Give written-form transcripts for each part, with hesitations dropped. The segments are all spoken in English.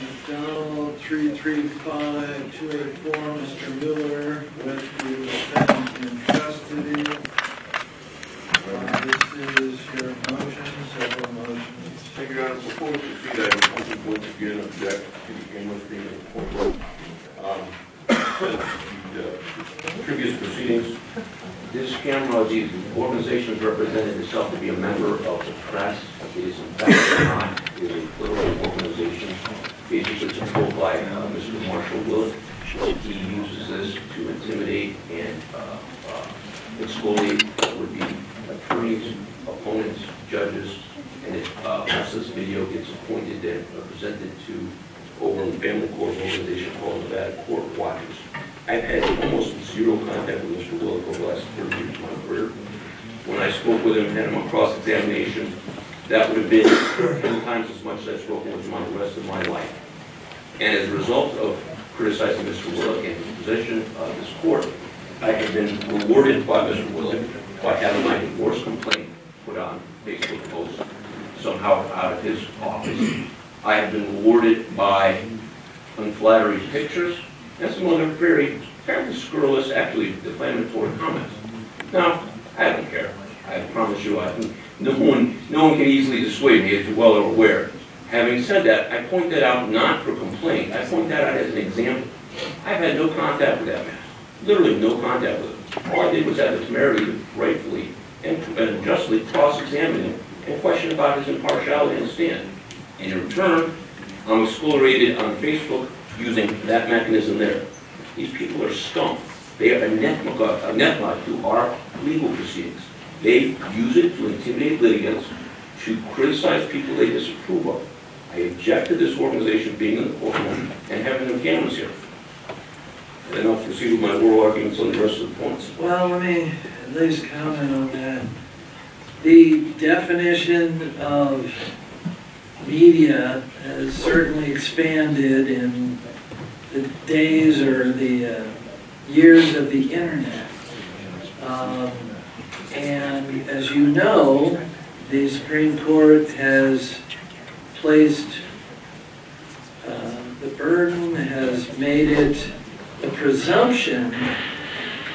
McDonald, 335-284, Mr. Miller, Westview found in custody. This is your motion, several motions. Thank you, Your Honor. Before we proceed, I just want to once again object to the endless being an appointment. The previous proceedings, this camera, the organization represented itself to be a member of the press. It is in fact not. It is a literal organization. Basically controlled by Mr. Marshall Willick. He uses this to intimidate and exfoliate would be attorneys, opponents, judges, and once this video gets appointed and presented to Overland Family Court, an organization called Nevada Court Watchers. I've had almost zero contact with Mr. Willick over the last 30 years of my career. When I spoke with him and had him on cross-examination, that would have been 10 times as much as I've spoken with him on the rest of my life. And as a result of criticizing Mr. Willick and his position of this court, I have been rewarded by Mr. Willick by having my divorce complaint put on Facebook posts somehow out of his office. I have been rewarded by unflattering pictures and some other very fairly scurrilous, actually defamatory comments. Now, I don't care. I promise you, I think no one can easily dissuade me, as you're well aware. Having said that, I point that out not for complaint. I point that out as an example. I've had no contact with that man. Literally no contact with him. All I did was have the temerity to rightfully and justly cross-examine him and question about his impartiality and stand. And in return, I'm exfoliated on Facebook using that mechanism there. These people are scum. They are anathema to our legal proceedings. They use it to intimidate litigants, to criticize people they disapprove of. I object to this organization being in the courtroom and having no cameras here. And then I'll proceed with my oral arguments on the rest of the points. Well, let me at least comment on that. The definition of media has certainly expanded in the days or the years of the internet. And as you know, the Supreme Court has placed the burden, has made it a presumption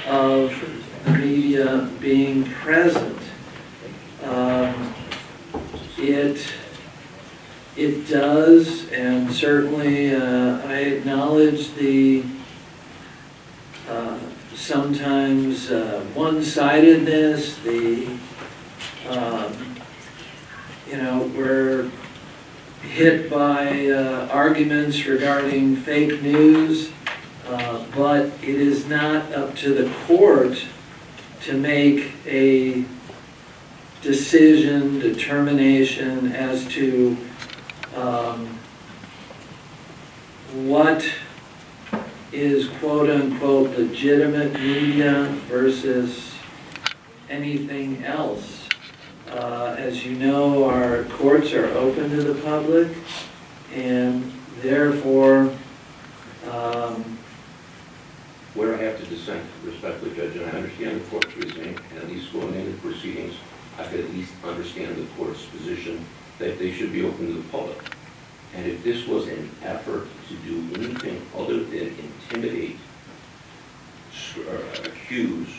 of the media being present. It does, and certainly I acknowledge the sometimes one-sidedness, the, you know, we're hit by arguments regarding fake news, but it is not up to the court to make a decision, determination as to what is quote-unquote legitimate media versus anything else. As you know, our courts are open to the public, and therefore... where I have to dissent, respectfully, Judge, and I understand the court's reasoning, and at least going into proceedings, I could at least understand the court's position that they should be open to the public. And if this was an effort to do anything other than intimidate, accuse,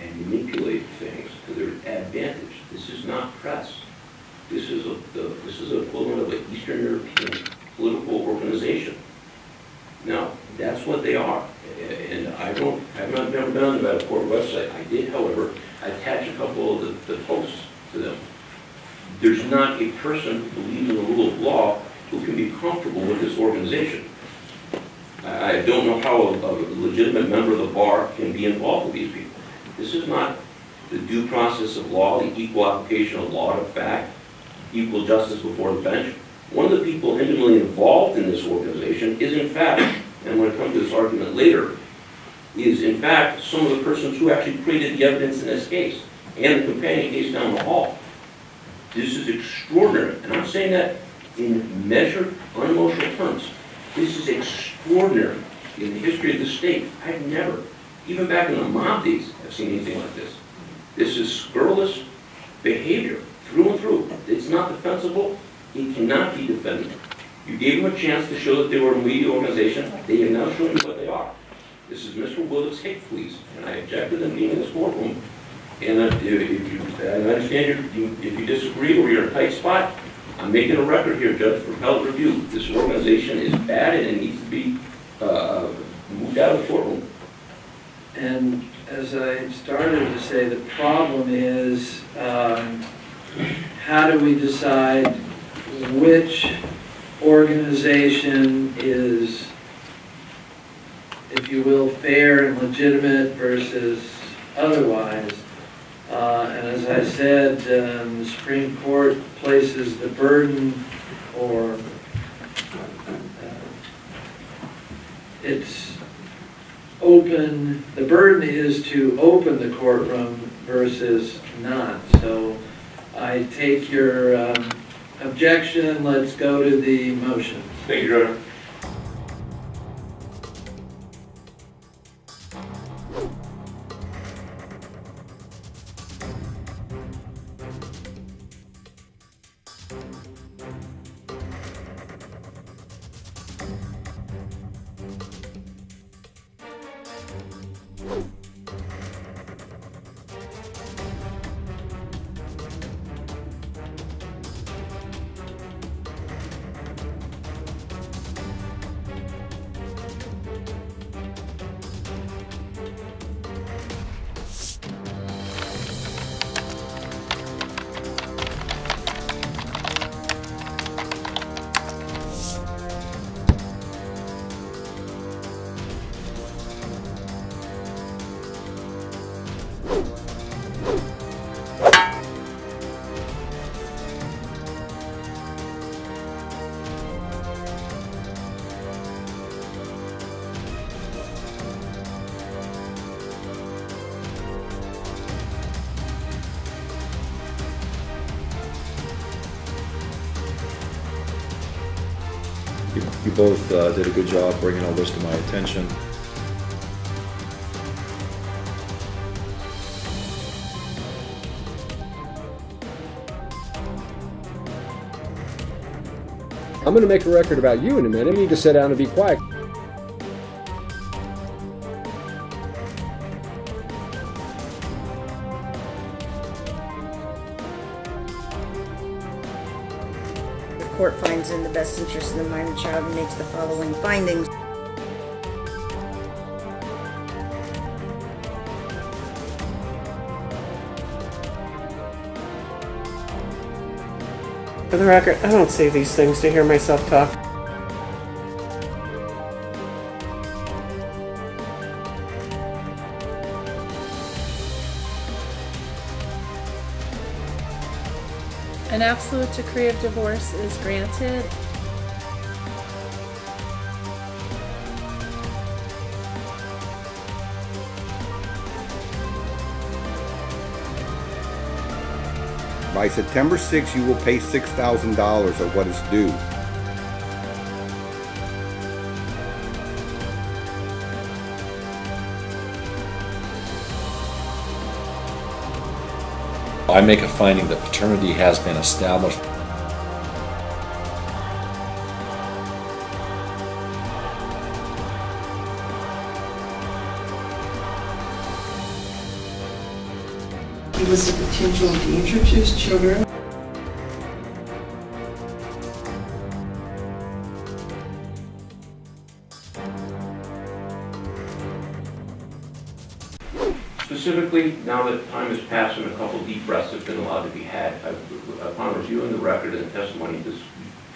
and manipulate things to their advantage, this is not press. This is the equivalent of an Eastern European political organization. Now, that's what they are. And I've never been on the Nevada Court website. I did, however, attach a couple of the posts to them. There's not a person who believes in the rule of law who can be comfortable with this organization. I don't know how a legitimate member of the bar can be involved with these people. This is not the due process of law, the equal application of law to fact, equal justice before the bench. One of the people intimately involved in this organization is in fact, and when I come to this argument later, is in fact some of the persons who actually created the evidence in this case and the companion case down the hall. This is extraordinary, and I'm saying that in measured, unemotional terms. This is extraordinary in the history of the state. I've never, even back in the mob days, have seen anything like this. This is scurrilous behavior through and through. It's not defensible. It cannot be defended. You gave them a chance to show that they were a media organization. They have now shown you what they are. This is Mr. Willick's hate police, and I objected to them being in this courtroom. And I understand if you disagree or you're in a tight spot, I'm making a record here, Judge, for appellate review. This organization is bad and it needs to be moved out of the courtroom. And as I started to say, the problem is how do we decide which organization is, if you will, fair and legitimate versus otherwise? And as I said, the Supreme Court places the burden, or it's open, the burden is to open the courtroom versus not. So I take your objection. Let's go to the motion. Thank you, Your Honor. You both did a good job bringing all this to my attention. I'm going to make a record about you in a minute. You need to sit down and be quiet. The court finds in the best interest of the minor child and makes the following findings. For the record, I don't say these things to hear myself talk. An absolute decree of divorce is granted. By September 6, you will pay $6,000 of what is due. I make a finding that paternity has been established. He was a potential danger to his children. Specifically, now that time has passed and a couple deep breaths have been allowed to be had, upon reviewing the record and the testimony, this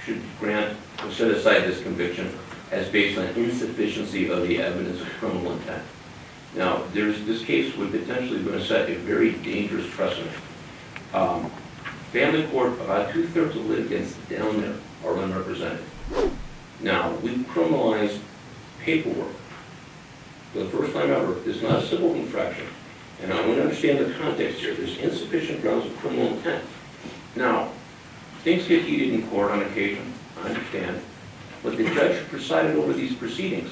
should grant or set aside this conviction as based on insufficiency of the evidence of criminal intent. Now, this case would potentially going to set a very dangerous precedent. Family court, about 2/3 of litigants down there are unrepresented. Now, we criminalize paperwork. For the first time ever, it's not a civil infraction. And I want to understand the context here. There's insufficient grounds of criminal intent. Now, things get heated in court on occasion, I understand, but the judge presided over these proceedings.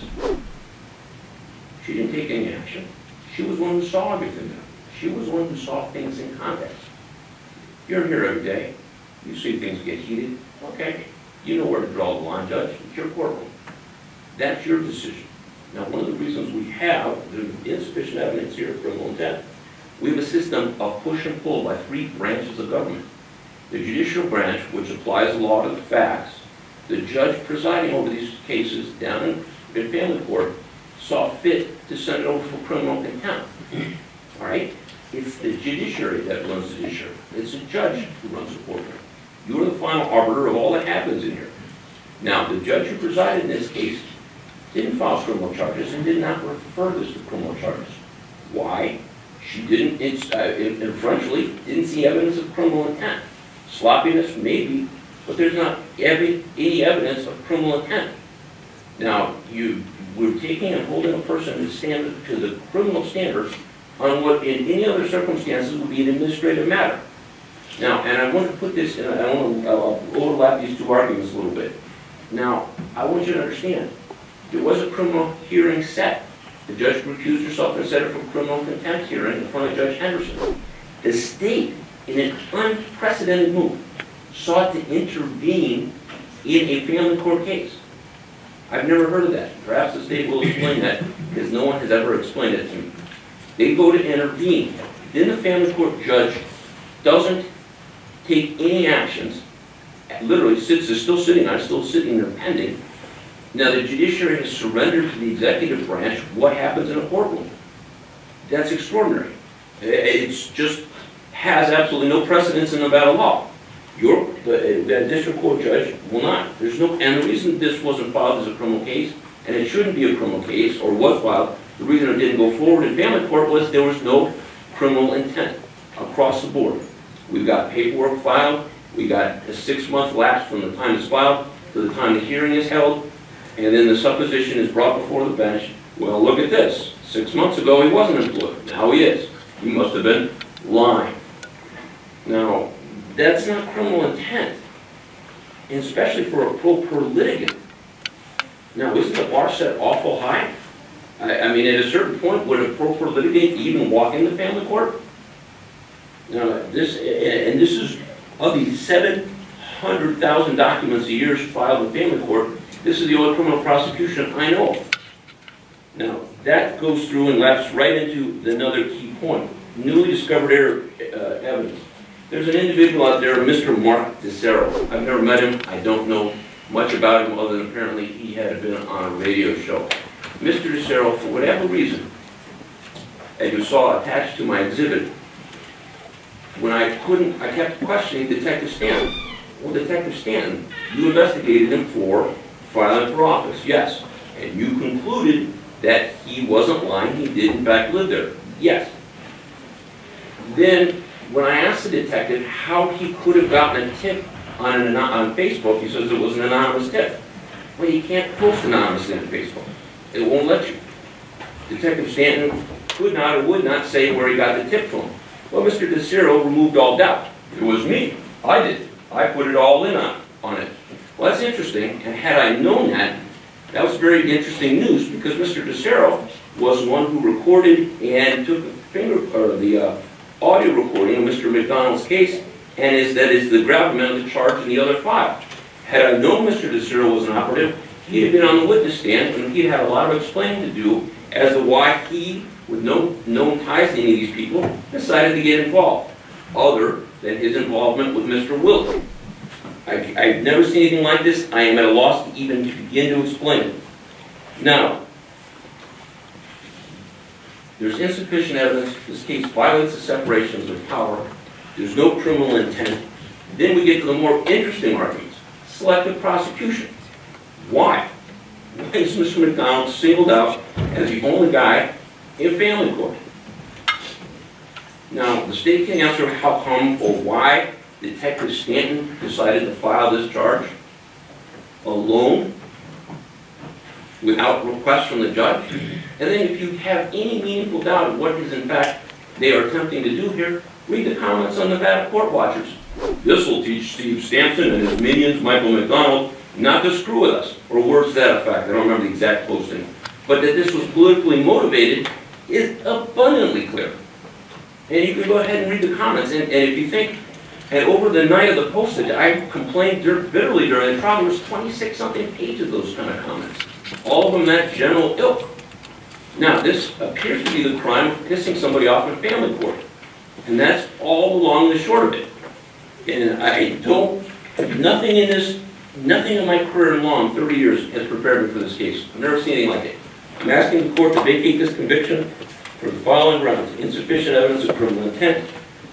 She didn't take any action. She was the one who saw everything there. She was the one who saw things in context. You're here every day. You see things get heated. Okay. You know where to draw the line, Judge. It's your courtroom. That's your decision. Now, one of the reasons we have the insufficient evidence here of criminal intent, we have a system of push and pull by three branches of government. The judicial branch, which applies the law to the facts, the judge presiding over these cases down in family court saw fit to send it over for criminal contempt. All right? It's the judiciary that runs the judiciary. It's the judge who runs the courtroom. You're the final arbiter of all that happens in here. Now, the judge who presided in this case didn't file criminal charges and did not refer this to criminal charges. Why? She didn't, inferentially, didn't see evidence of criminal intent. Sloppiness, maybe, but there's not any evidence of criminal intent. Now, we're taking and holding a person to the criminal standards on what in any other circumstances would be an administrative matter. Now, and I want to put this, and I want to overlap these two arguments a little bit. Now, I want you to understand, there was a criminal hearing set. The judge recused herself and set it for criminal contempt hearing in front of Judge Henderson. The state, in an unprecedented move, sought to intervene in a family court case. I've never heard of that. Perhaps the state will explain that, because no one has ever explained it to me. They go to intervene. Then the family court judge doesn't take any actions, literally sits, is still sitting, I'm still sitting there pending. Now the judiciary has surrendered to the executive branch what happens in a courtroom. That's extraordinary. It's just has absolutely no precedence in Nevada law. The district court judge will not. There's no, and the reason this wasn't filed as a criminal case, and it shouldn't be a criminal case, or was filed, the reason it didn't go forward in family court was there was no criminal intent across the board. We've got paperwork filed, we got a 6-month lapse from the time it's filed to the time the hearing is held, and then the supposition is brought before the bench, well, look at this. 6 months ago he wasn't employed, now he is. He must have been lying. Now, that's not criminal intent, and especially for a pro per litigant. Now, isn't the bar set awful high? I mean, at a certain point, would a pro per litigant even walk into family court? Now, this is, of these 700,000 documents a year filed in family court, this is the only criminal prosecution I know of. Now, that goes through and laps right into another key point, newly discovered evidence. There's an individual out there, Mr. Mark DeSero. I've never met him. I don't know much about him other than apparently he had been on a radio show. Mr. DeSero, for whatever reason, as you saw attached to my exhibit, when I kept questioning Detective Stanton. Well, Detective Stanton, you investigated him for filing for office, yes. And you concluded that he wasn't lying, he did in fact live there, yes. Then, when I asked the detective how he could have gotten a tip on Facebook, he says it was an anonymous tip. Well, you can't post anonymous on Facebook. It won't let you. Detective Stanton could not or would not say where he got the tip from. Well, Mr. DeSero removed all doubt. It was me. I did it. I put it all in on it. Well, that's interesting, and had I known that, that was very interesting news, because Mr. DeSero was one who recorded and took the audio recording of Mr. McDonald's case, and that is the gravamen of the charge in the other file. Had I known Mr. DeSero was an operative, he'd have been on the witness stand, and he'd had a lot of explaining to do as to why he, with no known ties to any of these people, decided to get involved, other than his involvement with Mr. Willick. I've never seen anything like this. I am at a loss to even begin to explain it. Now, there's insufficient evidence. This case violates the separations of power. There's no criminal intent. Then we get to the more interesting arguments, selective prosecution. Why? Why is Mr. McDonald singled out as the only guy in family court? Now, the state can answer how come or why Detective Stanton decided to file this charge alone, without request from the judge. And then if you have any meaningful doubt of what is in fact they are attempting to do here, read the comments on Nevada Court Watchers. This will teach Steve Sampson and his minions, Michael McDonald, not to screw with us, or words to that effect. I don't remember the exact posting. But that this was politically motivated is abundantly clear. And you can go ahead and read the comments. And if you think And over the night of the postage, I complained bitterly during the trial. There was 26-something pages of those kind of comments, all of them that general ilk. Now, this appears to be the crime of pissing somebody off in family court. And that's all along the short of it. And I don't, nothing in this, nothing in my career in law in 30 years has prepared me for this case. I've never seen anything like it. I'm asking the court to vacate this conviction for the following grounds: insufficient evidence of criminal intent,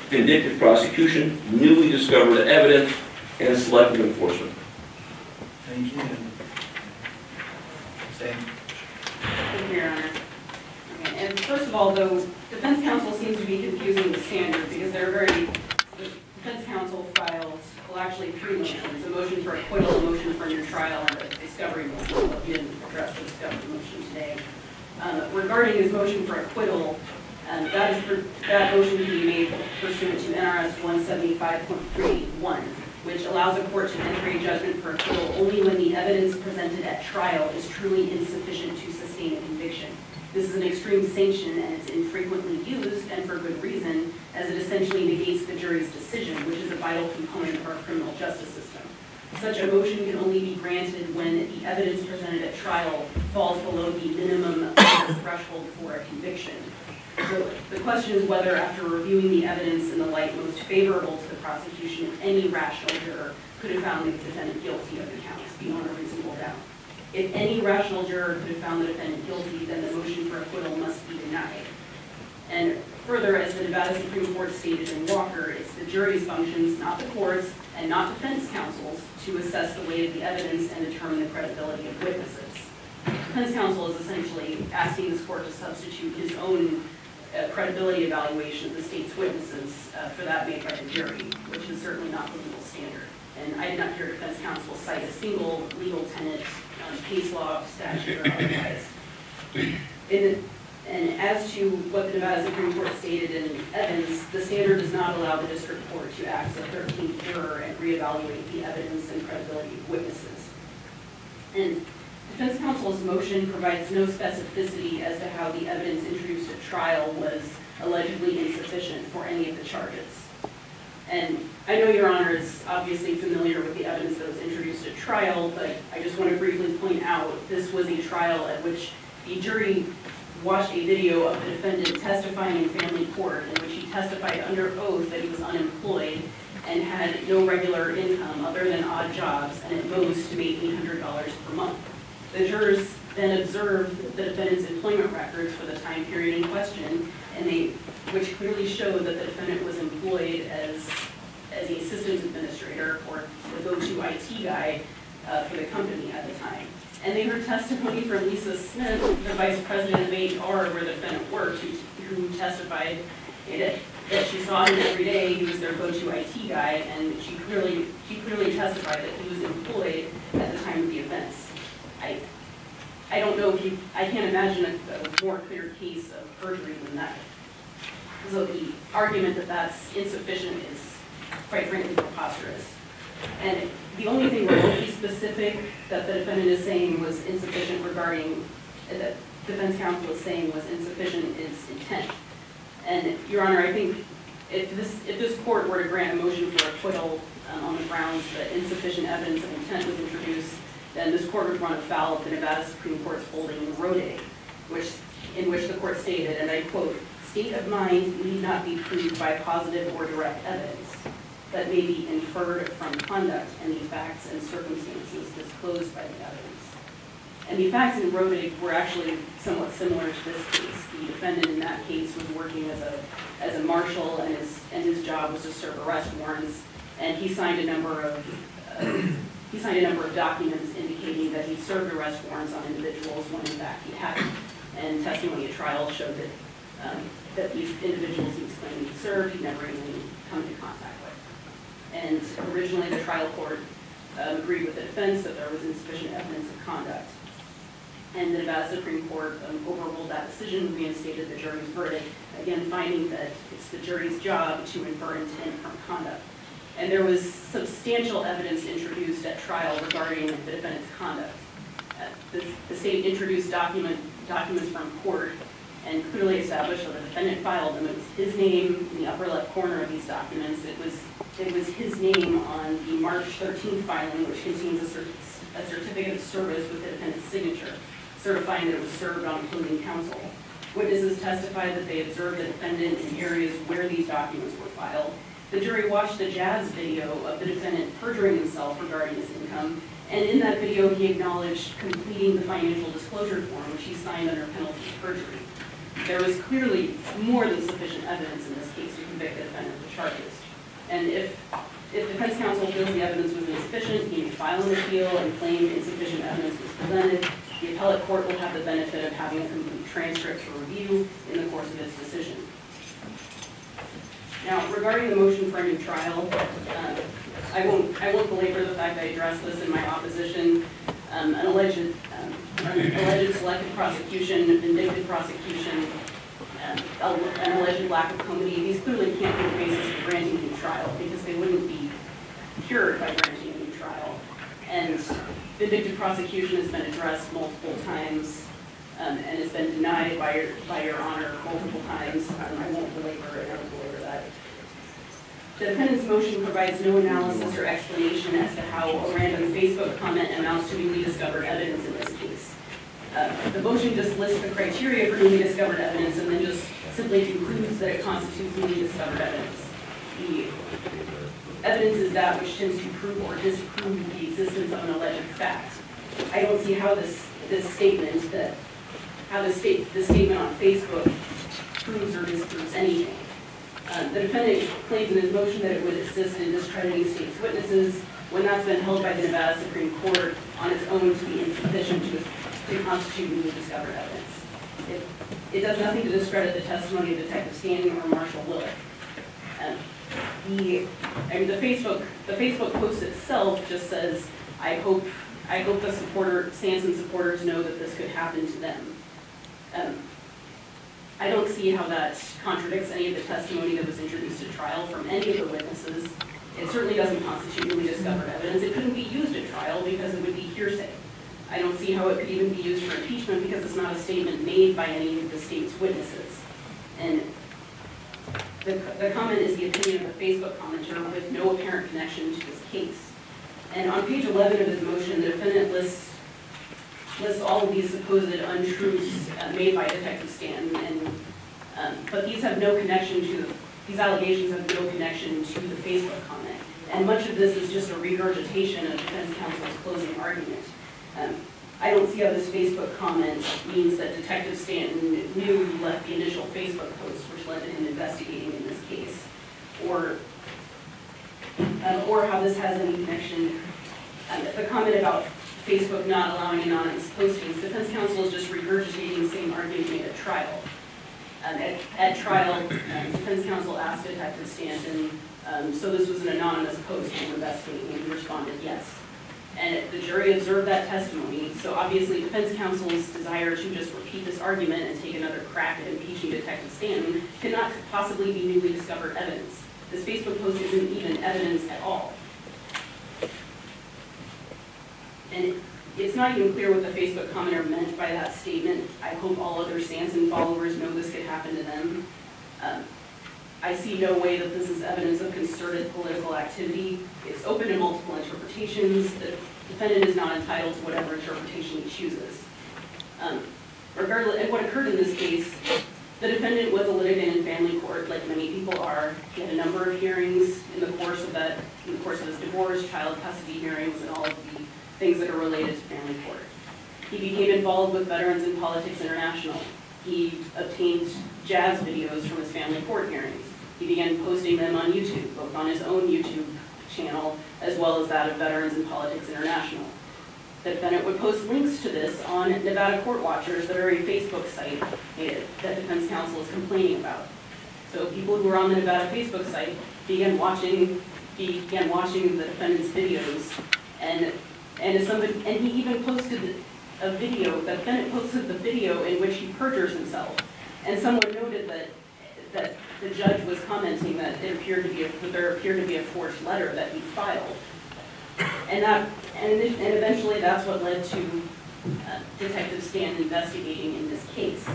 vindictive prosecution, newly discovered evidence, and selective enforcement. Thank you. Same. Thank you, Your Honor. Okay. And first of all, though, defense counsel seems to be confusing the standard because they're very, the defense counsel files, well, actually 3 motions: a motion for acquittal, a motion for new trial, and a discovery motion. Well, he didn't address the discovery motion today. Regarding his motion for acquittal, that motion can be made pursuant to NRS 175.381, which allows a court to enter a judgment for acquittal only when the evidence presented at trial is truly insufficient to sustain a conviction. This is an extreme sanction, and it's infrequently used, and for good reason, as it essentially negates the jury's decision, which is a vital component of our criminal justice system. Such a motion can only be granted when the evidence presented at trial falls below the minimum threshold for a conviction. So the question is whether, after reviewing the evidence in the light most favorable to the prosecution, any rational juror could have found the defendant guilty of the counts beyond a reasonable doubt. If any rational juror could have found the defendant guilty, then the motion for acquittal must be denied. And further, as the Nevada Supreme Court stated in Walker, it's the jury's functions, not the court's, and not defense counsel's, to assess the weight of the evidence and determine the credibility of witnesses. Defense counsel is essentially asking this court to substitute his own credibility evaluation of the state's witnesses for that made by the jury, which is certainly not the legal standard. And I did not hear defense counsel cite a single legal tenet, case law, statute, or otherwise. And as to what the Nevada Supreme Court stated in Evans, the standard does not allow the district court to act as a 13th juror and reevaluate the evidence and credibility of witnesses. And defense counsel's motion provides no specificity as to how the evidence introduced at trial was allegedly insufficient for any of the charges. And I know Your Honor is obviously familiar with the evidence that was introduced at trial, but I just want to briefly point out this was a trial at which the jury watched a video of the defendant testifying in family court, in which he testified under oath that he was unemployed and had no regular income other than odd jobs, and at most to make $800 per month. The jurors then observed the defendant's employment records for the time period in question, and which clearly showed that the defendant was employed as a systems administrator, or the go-to IT guy for the company at the time. And they heard testimony from Lisa Smith, the vice president of HR, where the defendant worked, who testified that she saw him every day. He was their go-to IT guy, and she clearly testified that he was employed at the time of the events. I don't know if you, I can't imagine a more clear case of perjury than that. So the argument that that's insufficient is, quite frankly, preposterous. And the only thing remotely specific that the defendant is saying was insufficient regarding, that defense counsel is saying was insufficient is intent. And Your Honor, I think if this court were to grant a motion for acquittal on the grounds that insufficient evidence of intent was introduced, then this court would run afoul of the Nevada Supreme Court's holding in Roday, in which the court stated, and I quote, "State of mind need not be proved by positive or direct evidence, but may be inferred from conduct and the facts and circumstances disclosed by the evidence." And the facts in Roday were actually somewhat similar to this case. The defendant in that case was working as a marshal, and his job was to serve arrest warrants, and he signed a number of documents indicating that he served arrest warrants on individuals when in fact he hadn't. And testimony at trial showed that these individuals he was claiming he served, he never even come into contact with. And originally the trial court agreed with the defense that there was insufficient evidence of conduct. And the Nevada Supreme Court overruled that decision, reinstated the jury's verdict, again finding that it's the jury's job to infer intent from conduct. And there was substantial evidence introduced at trial regarding the defendant's conduct. The state introduced documents from court and clearly established that the defendant filed them. It was his name in the upper left corner of these documents. It was his name on the March 13th filing, which contains a certificate of service with the defendant's signature, certifying that it was served on opposing counsel. Witnesses testified that they observed the defendant in areas where these documents were filed. The jury watched the jazz video of the defendant perjuring himself regarding his income, and in that video he acknowledged completing the financial disclosure form, which he signed under penalty of perjury. There was clearly more than sufficient evidence in this case to convict the defendant of the charges. And if defense counsel feels the evidence was insufficient, he may file an appeal and claim insufficient evidence was presented. The appellate court will have the benefit of having a complete transcript for review in the course of its decision. Now, regarding the motion for a new trial, I won't belabor the fact that I addressed this in my opposition. An alleged selective prosecution, vindictive prosecution, an alleged lack of comity, these clearly can't be the basis for granting a new trial because they wouldn't be cured by granting a new trial. And vindictive prosecution has been addressed multiple times and has been denied by your honor multiple times. I won't belabor it. I won't belabor that. The defendant's motion provides no analysis or explanation as to how a random Facebook comment amounts to newly discovered evidence in this case. The motion just lists the criteria for newly discovered evidence and then just simply concludes that it constitutes newly discovered evidence. The evidence is that which tends to prove or disprove the existence of an alleged fact. I don't see how this statement on Facebook proves or disproves anything. The defendant claims in his motion that it would assist in discrediting state's witnesses when that's been held by the Nevada Supreme Court on its own to be insufficient to constitute newly discovered evidence. It does nothing to discredit the testimony of Detective Stanton or Marshall Willick. The Facebook post itself just says, I hope the Stanton supporters know that this could happen to them. I don't see how that contradicts any of the testimony that was introduced at trial from any of the witnesses. It certainly doesn't constitute newly discovered evidence. It couldn't be used at trial because it would be hearsay. I don't see how it could even be used for impeachment because it's not a statement made by any of the state's witnesses. And the comment is the opinion of a Facebook commenter with no apparent connection to this case. And on page 11 of his motion, the defendant lists all of these supposed untruths made by Detective Stanton, but these allegations have no connection to the Facebook comment. And much of this is just a regurgitation of defense counsel's closing argument. I don't see how this Facebook comment means that Detective Stanton knew he left the initial Facebook post, which led to him investigating in this case, or how this has any connection. The comment about Facebook not allowing anonymous postings, defense counsel is just regurgitating the same argument made at trial. At trial, defense counsel asked Detective Stanton, so this was an anonymous post you were investigating, and he responded yes. And the jury observed that testimony, so obviously defense counsel's desire to just repeat this argument and take another crack at impeaching Detective Stanton could not possibly be newly discovered evidence. This Facebook post isn't even evidence at all. And it's not even clear what the Facebook commenter meant by that statement. I hope all other Stanton followers know this could happen to them. I see no way that this is evidence of concerted political activity. It's open to multiple interpretations. The defendant is not entitled to whatever interpretation he chooses. Regardless of what occurred in this case, the defendant was a litigant in family court, like many people are. He had a number of hearings in the course of his divorce, child custody hearings, and all of the things that are related to family court. He became involved with Veterans in Politics International. He obtained jazz videos from his family court hearings. He began posting them on YouTube, both on his own YouTube channel as well as that of Veterans in Politics International. The defendant would post links to this on Nevada Court Watchers, the very Facebook site that defense counsel is complaining about. So people who were on the Nevada Facebook site began watching the defendant's videos, and he even posted a video. The defendant posted the video in which he perjures himself. And someone noted that the judge was commenting that there appeared to be a forged letter that he filed. And eventually that's what led to Detective Stanton investigating in this case.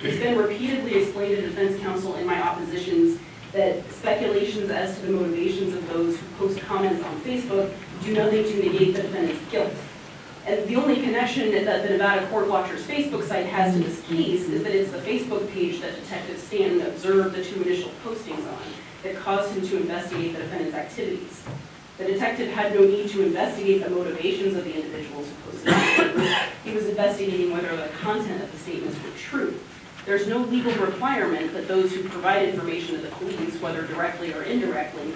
It's been repeatedly explained to defense counsel in my oppositions that speculations as to the motivations of those who post comments on Facebook do nothing to negate the defendant's guilt. And the only connection that the Nevada Court Watchers Facebook site has to this case is that it's the Facebook page that Detective Stanton observed the two initial postings on that caused him to investigate the defendant's activities. The detective had no need to investigate the motivations of the individuals who posted the He was investigating whether the content of the statements were true. There's no legal requirement that those who provide information to the police, whether directly or indirectly,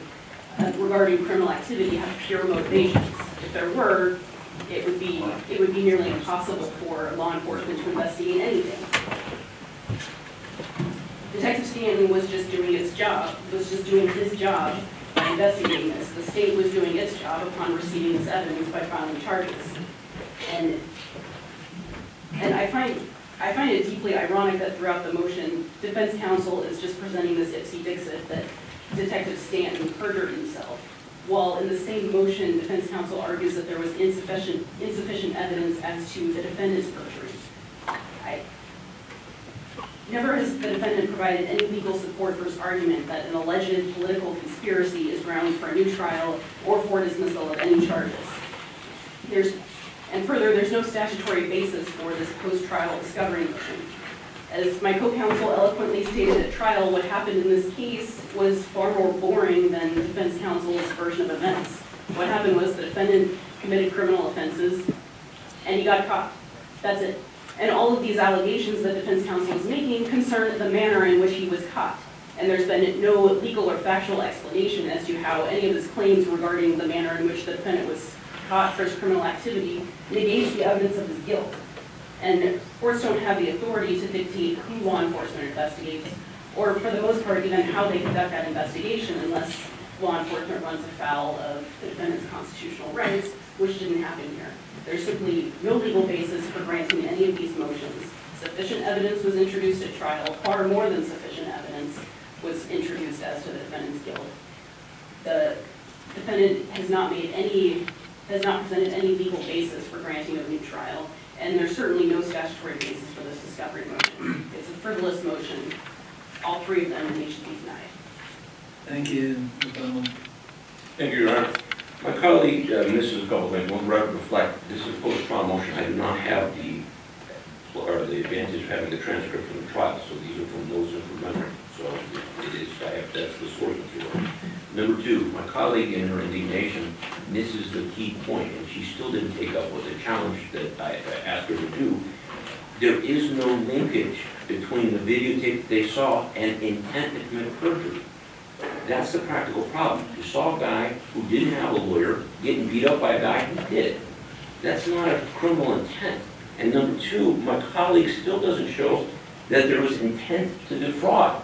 regarding criminal activity have pure motivations. If there were, it would be nearly impossible for law enforcement to investigate anything. Detective Stanton was just doing his job, by investigating this. The state was doing its job upon receiving this evidence by filing charges. And I find it deeply ironic that throughout the motion, defense counsel is just presenting this ipsy dixit that Detective Stanton perjured himself, while in the same motion, defense counsel argues that there was insufficient evidence as to the defendant's perjury. Never has the defendant provided any legal support for his argument that an alleged political conspiracy is grounds for a new trial or for dismissal of any charges. Further, there's no statutory basis for this post-trial discovery motion. As my co-counsel eloquently stated at trial, what happened in this case was far more boring than the defense counsel's version of events. What happened was the defendant committed criminal offenses, and he got caught. That's it. And all of these allegations that defense counsel is making concern the manner in which he was caught. And there's been no legal or factual explanation as to how any of his claims regarding the manner in which the defendant was caught for his criminal activity negates the evidence of his guilt. And courts don't have the authority to dictate who law enforcement investigates, or for the most part, even how they conduct that investigation, unless law enforcement runs afoul of the defendant's constitutional rights, which didn't happen here. There's simply no legal basis for granting any of these motions. Sufficient evidence was introduced at trial. Far more than sufficient evidence was introduced as to the defendant's guilt. The defendant has not presented any legal basis for granting a new trial, and there's certainly no statutory basis for this discovery motion. It's a frivolous motion. All three of them, and they should be denied. Thank you, McDonald. Thank you, Your Honor. My colleague, Mrs. Goldwyn, will reflect this is a post-trial motion. I do not have the advantage of having the transcript from the trial, so these are from those and from memory. So that's the sort of thing. Number two, my colleague in her indignation misses the key point, and she still didn't take up with the challenge that I asked her to do. There is no linkage between the videotape they saw and intent to commit perjury. That's the practical problem. You saw a guy who didn't have a lawyer getting beat up by a guy who did. That's not a criminal intent. And number two, my colleague still doesn't show that there was intent to defraud.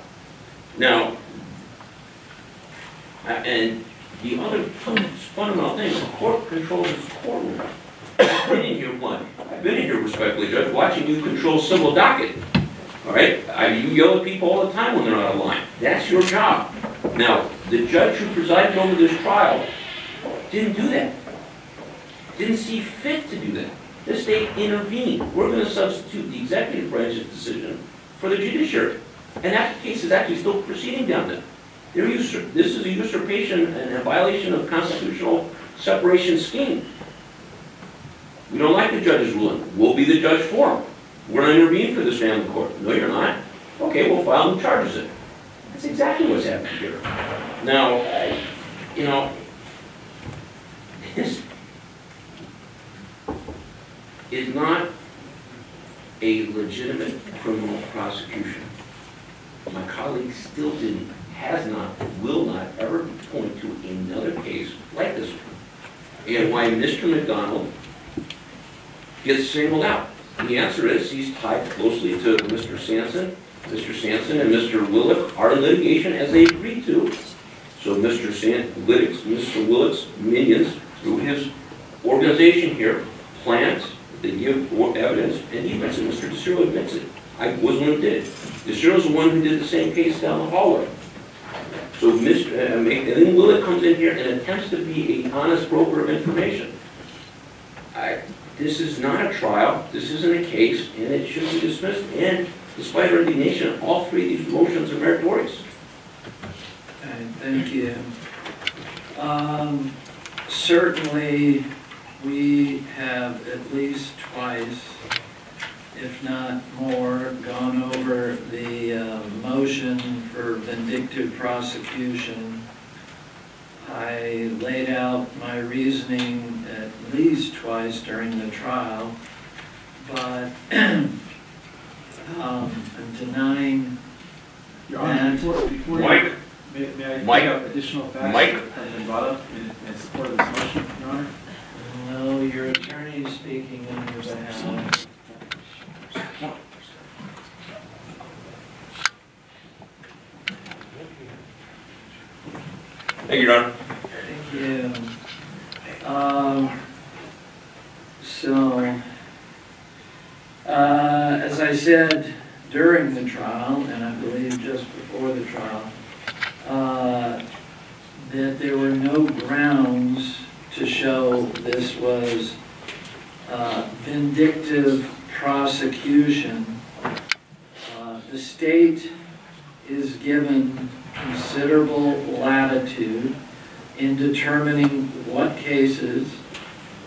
Now, and the other fundamental thing, the court controls its courtroom. I've been in here respectfully, Judge, watching you control civil docket. All right? You yell at people all the time when they're out of line. That's your job. Now, the judge who presided over this trial didn't do that. Didn't see fit to do that. The state intervened. We're going to substitute the executive branch's decision for the judiciary. And that case is actually still proceeding down there. This is a usurpation and a violation of constitutional separation scheme. We don't like the judge's ruling. We'll be the judge for him. We're going to intervene for this family court. No, you're not. Okay, we'll file them charges in. That's exactly what's happened here. Now, this is not a legitimate criminal prosecution. My colleague still didn't, has not, will not ever point to another case like this one. And why Mr. McDonald gets singled out. The answer is he's tied closely to Mr. Sanson. Mr. Sanson and Mr. Willick are in litigation as they agreed to. So Mr. Willick's minions, through his organization here, plans, they give evidence, and even Mr. DeSero admits it. I wasn't one who did it. DeSero's the one who did the same case down the hallway. So then Willick comes in here and attempts to be an honest broker of information. This is not a trial. This isn't a case, and it should be dismissed. And Despite resignation, all three of these motions are meritorious. Okay, thank you. Certainly, we have at least twice, if not more, gone over the motion for vindictive prosecution. I laid out my reasoning at least twice during the trial, but I'm denying Your Honor, that. Before Mike, may I bring up additional facts from Nevada in support of this motion, Your Honor? No, your attorney is speaking on your behalf. Thank you, Your Honor. Thank you. As I said during the trial, and I believe just before the trial, that there were no grounds to show this was vindictive prosecution. The state is given considerable latitude in determining what cases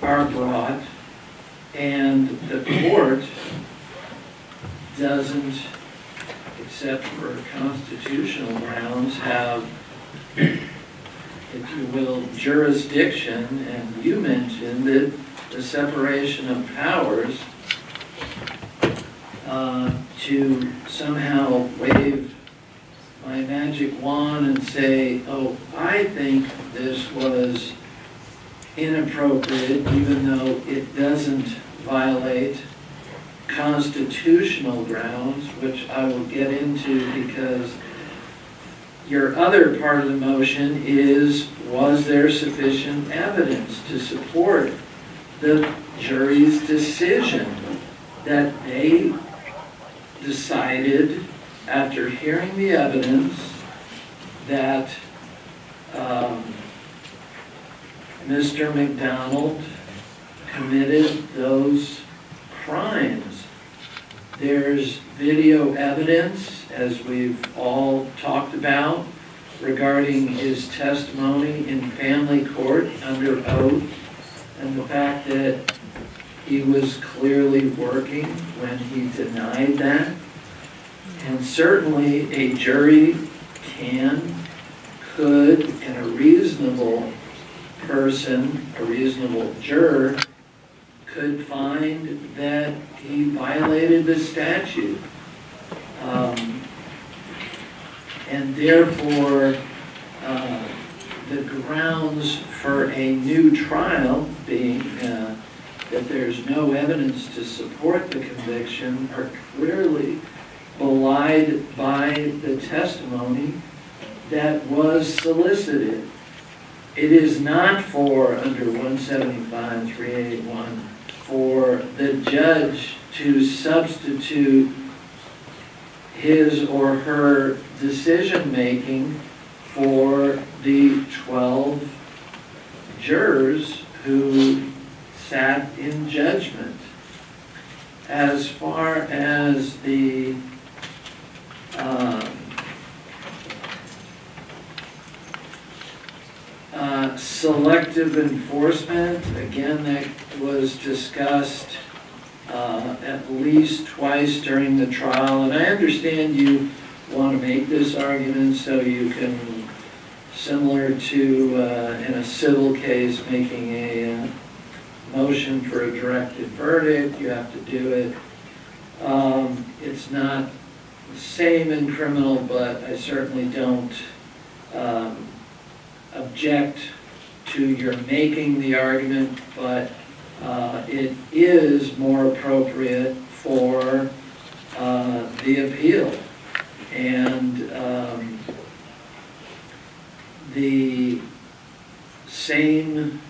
are brought, and the court doesn't, except for constitutional grounds, have, if you will, jurisdiction. And you mentioned that the separation of powers to somehow waive my magic wand and say, oh, I think this was inappropriate, even though it doesn't violate constitutional grounds, which I will get into, because your other part of the motion is, was there sufficient evidence to support the jury's decision that they decided, after hearing the evidence, that Mr. McDonald committed those crimes. There's video evidence, as we've all talked about, regarding his testimony in family court under oath, and the fact that he was clearly working when he denied that. And certainly a jury can, could, and a reasonable person, a reasonable juror, could find that he violated the statute. And therefore, the grounds for a new trial being that there's no evidence to support the conviction are clearly belied by the testimony that was solicited. It is not for, under 175.381, for the judge to substitute his or her decision-making for the 12 jurors who sat in judgment. As far as the selective enforcement, again, that was discussed at least twice during the trial, and I understand you want to make this argument so you can, similar to in a civil case, making a motion for a directed verdict, you have to do it. It's not the same in criminal, but I certainly don't object to your making the argument, but it is more appropriate for the appeal. And the same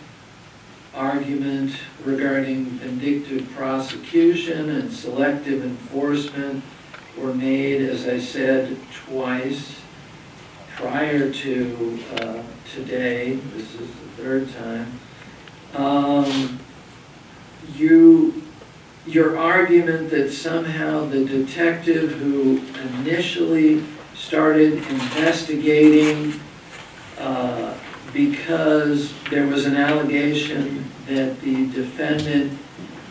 argument regarding vindictive prosecution and selective enforcement were made, as I said, twice prior to today. This is the third time. You your argument that somehow the detective who initially started investigating because there was an allegation that the defendant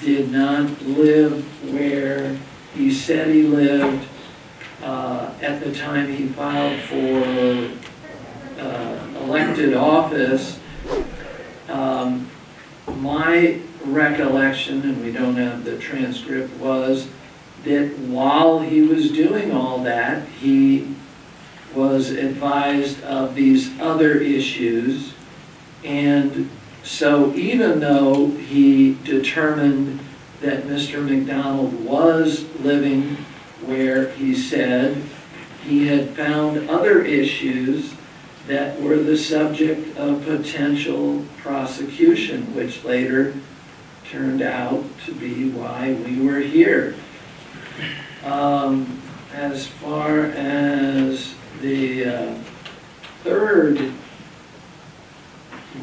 did not live where he said he lived at the time he filed for elected office, my recollection, and we don't have the transcript, was that while he was doing all that, he was advised of these other issues. And so even though he determined that Mr. McDonald was living where he said, he had found other issues that were the subject of potential prosecution, which later turned out to be why we were here. As far as the third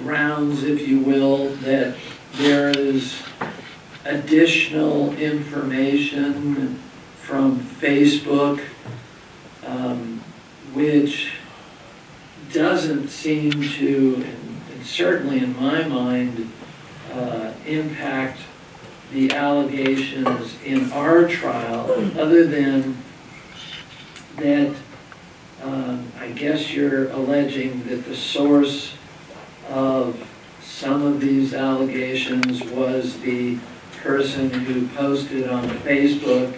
rounds, if you will, that there is additional information from Facebook, which doesn't seem to, and certainly in my mind, impact the allegations in our trial, other than that I guess you're alleging that the source of some of these allegations was the person who posted on Facebook,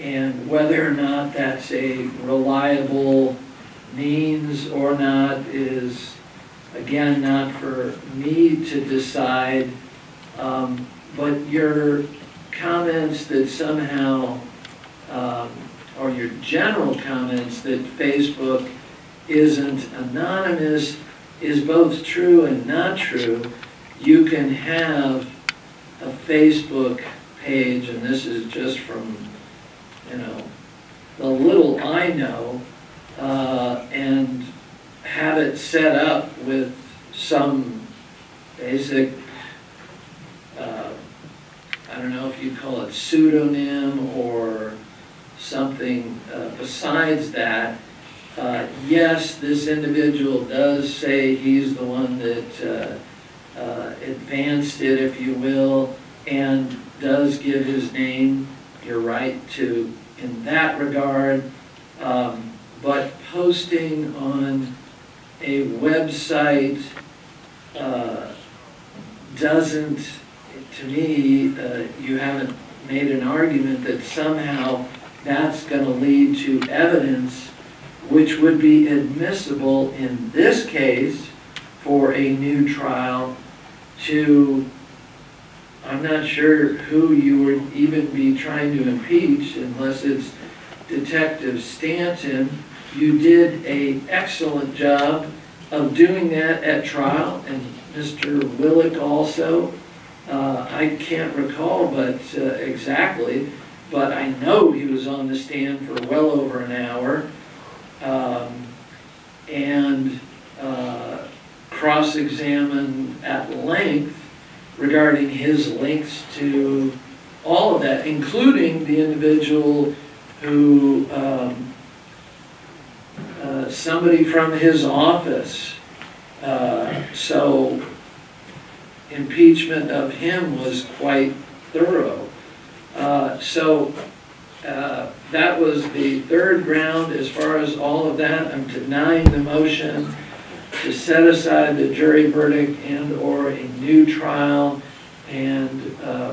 and whether or not that's a reliable means or not is, again, not for me to decide. But your comments that somehow, or your general comments that Facebook isn't anonymous is both true and not true. You can have a Facebook page, and this is just from, you know, the little I know, and have it set up with some basic, I don't know if you call it pseudonym or something besides that. Yes, this individual does say he's the one that advanced it, if you will, and does give his name. You're right to, in that regard, but posting on a website doesn't, to me, you haven't made an argument that somehow that's going to lead to evidence which would be admissible in this case for a new trial to, I'm not sure who you would even be trying to impeach unless it's Detective Stanton. You did an excellent job of doing that at trial, and Mr. Willick also. I can't recall but exactly, but I know he was on the stand for well over an hour, and cross-examined at length regarding his links to all of that, including the individual who, somebody from his office. So impeachment of him was quite thorough. That was the third round. As far as all of that, I'm denying the motion to set aside the jury verdict and or a new trial, and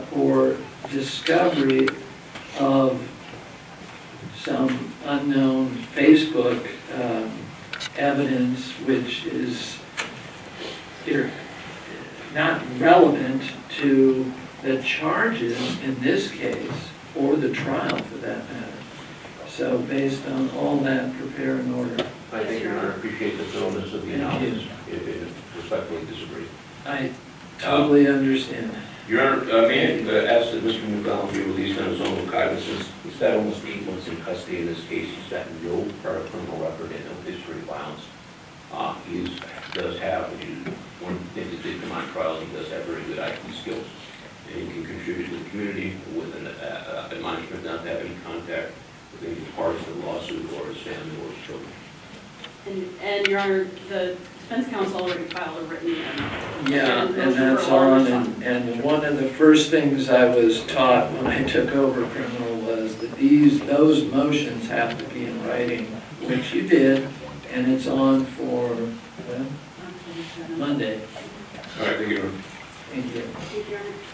for discovery of some unknown Facebook evidence which is not relevant to the charges in this case or the trial for that matter. So based on all that, prepare an order. I think Your Honor, appreciate the thoroughness of the analysis. If respectfully disagree. I totally understand. Your Honor, may I ask that Mr. McDonald be released on his own cognizance? He sat almost 8 months in custody in this case. He's got no prior criminal record and no history of violence. He does have, one thing that did come on trial, he does have very good IT skills. And he contribute to the community with an admonishment not to have any contact with any parts of the lawsuit or his family or his children. And Your Honor, the defense counsel already filed a written amendment. Yeah, and that's on. And one of the first things I was taught when I took over criminal was that those motions have to be in writing, which you did, and it's on for, well, Monday. All right, thank you. Thank you. Thank you.